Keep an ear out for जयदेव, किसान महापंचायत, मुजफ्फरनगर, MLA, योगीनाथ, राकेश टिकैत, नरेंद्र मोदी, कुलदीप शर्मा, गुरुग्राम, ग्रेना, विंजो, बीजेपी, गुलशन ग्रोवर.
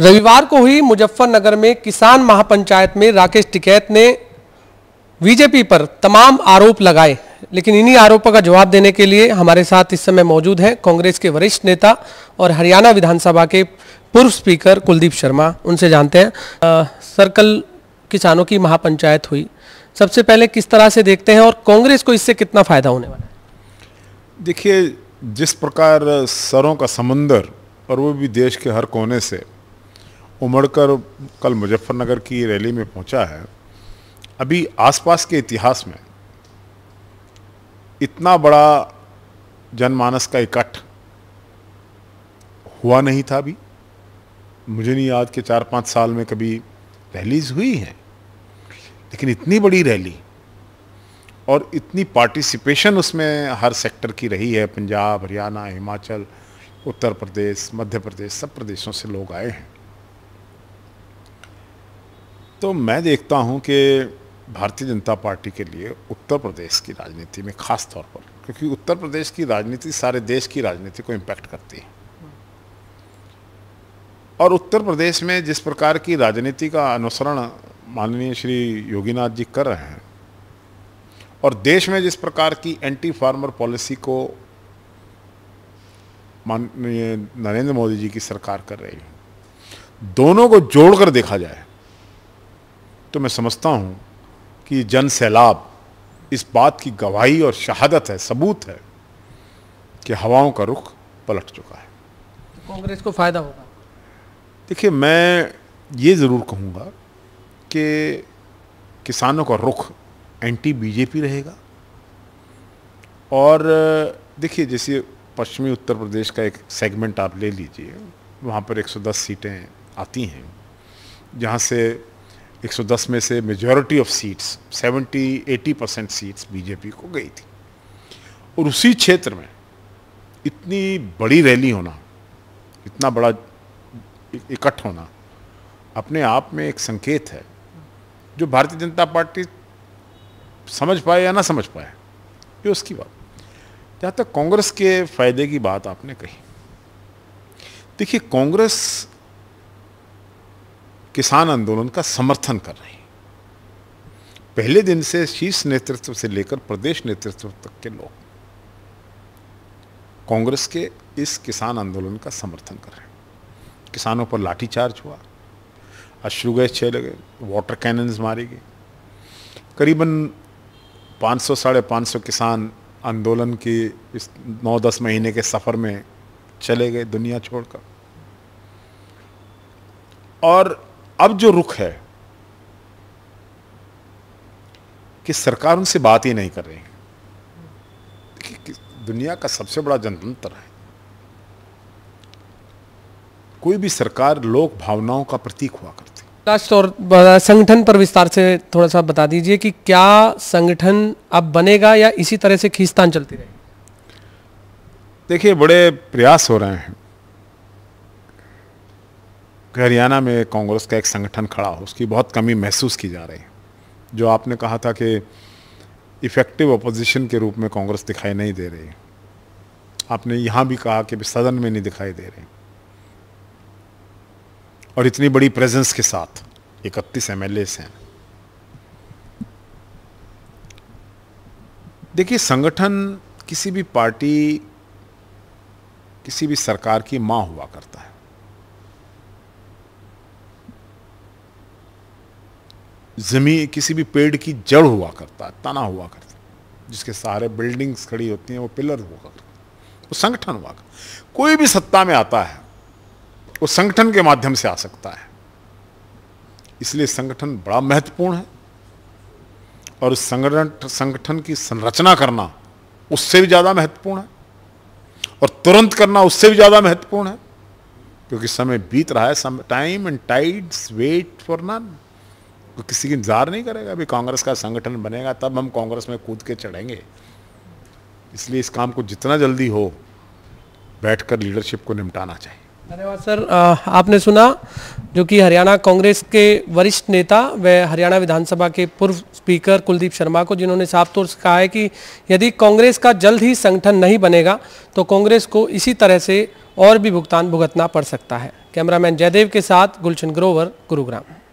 रविवार को हुई मुजफ्फरनगर में किसान महापंचायत में राकेश टिकैत ने बीजेपी पर तमाम आरोप लगाए, लेकिन इन्हीं आरोपों का जवाब देने के लिए हमारे साथ इस समय मौजूद हैं कांग्रेस के वरिष्ठ नेता और हरियाणा विधानसभा के पूर्व स्पीकर कुलदीप शर्मा। उनसे जानते हैं। सर, कल किसानों की महापंचायत हुई, सबसे पहले किस तरह से देखते हैं और कांग्रेस को इससे कितना फायदा होने वाला है? देखिए, जिस प्रकार सरों का समंदर और वो भी देश के हर कोने से उमड़कर कल मुजफ्फरनगर की रैली में पहुंचा है, अभी आसपास के इतिहास में इतना बड़ा जनमानस का इकट्ठ हुआ नहीं था। अभी मुझे नहीं याद कि 4-5 साल में कभी रैलीज हुई हैं, लेकिन इतनी बड़ी रैली और इतनी पार्टिसिपेशन उसमें हर सेक्टर की रही है। पंजाब, हरियाणा, हिमाचल, उत्तर प्रदेश, मध्य प्रदेश, सब प्रदेशों से लोग आए हैं। तो मैं देखता हूं कि भारतीय जनता पार्टी के लिए उत्तर प्रदेश की राजनीति में ख़ास तौर पर, क्योंकि उत्तर प्रदेश की राजनीति सारे देश की राजनीति को इम्पैक्ट करती है, और उत्तर प्रदेश में जिस प्रकार की राजनीति का अनुसरण माननीय श्री योगीनाथ जी कर रहे हैं और देश में जिस प्रकार की एंटी फार्मर पॉलिसी को माननीय नरेंद्र मोदी जी की सरकार कर रही है, दोनों को जोड़कर देखा जाए तो मैं समझता हूँ कि जन सैलाब इस बात की गवाही और शहादत है, सबूत है कि हवाओं का रुख पलट चुका है। तो कांग्रेस को फायदा होगा? देखिए, मैं ये ज़रूर कहूँगा कि किसानों का रुख एंटी बीजेपी रहेगा। और देखिए, जैसे पश्चिमी उत्तर प्रदेश का एक सेगमेंट आप ले लीजिए, वहाँ पर 110 सीटें आती हैं, जहाँ से 110 में से majority of seats 70-80% seats बीजेपी को गई थी, और उसी क्षेत्र में इतनी बड़ी रैली होना, इतना बड़ा इकट्ठ होना अपने आप में एक संकेत है, जो भारतीय जनता पार्टी समझ पाए या ना समझ पाए ये उसकी बात। जहाँ तक कांग्रेस के फायदे की बात आपने कही, देखिए कांग्रेस किसान आंदोलन का समर्थन कर रही है। पहले दिन से शीर्ष नेतृत्व से लेकर प्रदेश नेतृत्व तक के लोग कांग्रेस के इस किसान आंदोलन का समर्थन कर रहे हैं। किसानों पर लाठीचार्ज हुआ, अश्रु गैस छेड़े गए, वाटर कैनन्स मारे गए, करीबन 500-550 किसान आंदोलन के इस 9-10 महीने के सफ़र में चले गए दुनिया छोड़कर। और अब जो रुख है कि सरकार उनसे बात ही नहीं कर रही है। दुनिया का सबसे बड़ा जनतंत्र है, कोई भी सरकार लोक भावनाओं का प्रतीक हुआ करती। लास्ट और संगठन पर विस्तार से थोड़ा सा बता दीजिए कि क्या संगठन अब बनेगा या इसी तरह से खींचतान चलती रहेगी? देखिए, बड़े प्रयास हो रहे हैं कि हरियाणा में कांग्रेस का एक संगठन खड़ा हो, उसकी बहुत कमी महसूस की जा रही है। जो आपने कहा था कि इफेक्टिव अपोजिशन के रूप में कांग्रेस दिखाई नहीं दे रही, आपने यहाँ भी कहा कि सदन में नहीं दिखाई दे रही, और इतनी बड़ी प्रेजेंस के साथ 31 MLAs हैं। देखिए, संगठन किसी भी पार्टी, किसी भी सरकार की मां हुआ करता है। जमीन किसी भी पेड़ की जड़ हुआ करता है, तना हुआ करता है, जिसके सहारे बिल्डिंग्स खड़ी होती हैं, वो पिलर हुआ करता है, वो संगठन हुआ करता है। कोई भी सत्ता में आता है वो संगठन के माध्यम से आ सकता है, इसलिए संगठन बड़ा महत्वपूर्ण है, और उस संगठन की संरचना करना उससे भी ज़्यादा महत्वपूर्ण है, और तुरंत करना उससे भी ज़्यादा महत्वपूर्ण है, क्योंकि समय बीत रहा है। Some time and tides wait for none. किसी की इंतजार नहीं करेगा। अभी कांग्रेस का संगठन बनेगा तब हम कांग्रेस में कूद के चढ़ेंगे, इसलिए इस काम को जितना जल्दी हो बैठकर लीडरशिप को निपटाना चाहिए। धन्यवाद सर। आपने सुना जो कि हरियाणा कांग्रेस के वरिष्ठ नेता व हरियाणा विधानसभा के पूर्व स्पीकर कुलदीप शर्मा को, जिन्होंने साफ तौर से कहा है कि यदि कांग्रेस का जल्द ही संगठन नहीं बनेगा तो कांग्रेस को इसी तरह से और भी भुगतना पड़ सकता है। कैमरामैन जयदेव के साथ गुलशन ग्रोवर, गुरुग्राम।